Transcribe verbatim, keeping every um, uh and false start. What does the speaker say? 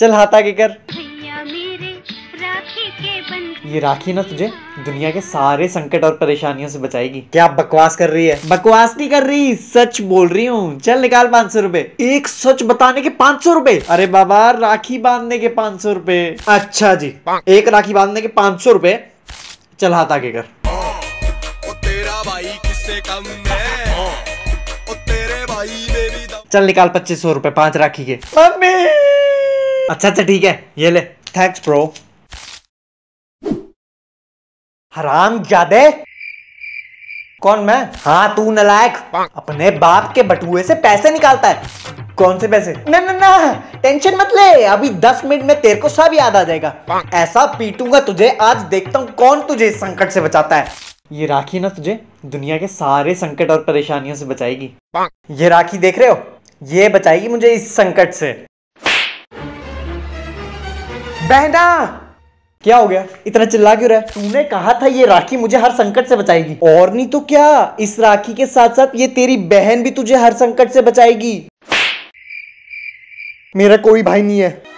चल हाथ आगे कर। ये राखी ना तुझे दुनिया के सारे संकट और परेशानियों से बचाएगी। क्या बकवास कर रही है? बकवास नहीं कर रही, सच बोल रही हूँ। चल निकाल पाँच सौ रूपए। एक सच बताने के पाँच सौ रूपए? अरे बाबा राखी बांधने के पाँच सौ रूपए। अच्छा जी, एक राखी बांधने के पाँच सौ रूपए। चल हाथ आगे कर। चल निकाल पच्चीस सौ रूपए पाँच राखी के। अच्छा अच्छा ठीक है, ये ले। Thanks pro. हरामजादे। कौन मैं? हाँ तू नलायक, अपने बाप के बटुए से पैसे निकालता है। कौन से पैसे? ना ना ना, टेंशन मत ले, अभी दस मिनट में तेरे को सब याद आ जाएगा। ऐसा पीटूंगा तुझे आज, देखता हूँ कौन तुझे इस संकट से बचाता है। ये राखी ना तुझे दुनिया के सारे संकट और परेशानियों से बचाएगी। ये राखी देख रहे हो, ये बचाएगी मुझे इस संकट से। बहना क्या हो गया, इतना चिल्ला क्यों रहा है? तूने कहा था ये राखी मुझे हर संकट से बचाएगी, और नहीं तो क्या, इस राखी के साथ साथ ये तेरी बहन भी तुझे हर संकट से बचाएगी। मेरा कोई भाई नहीं है।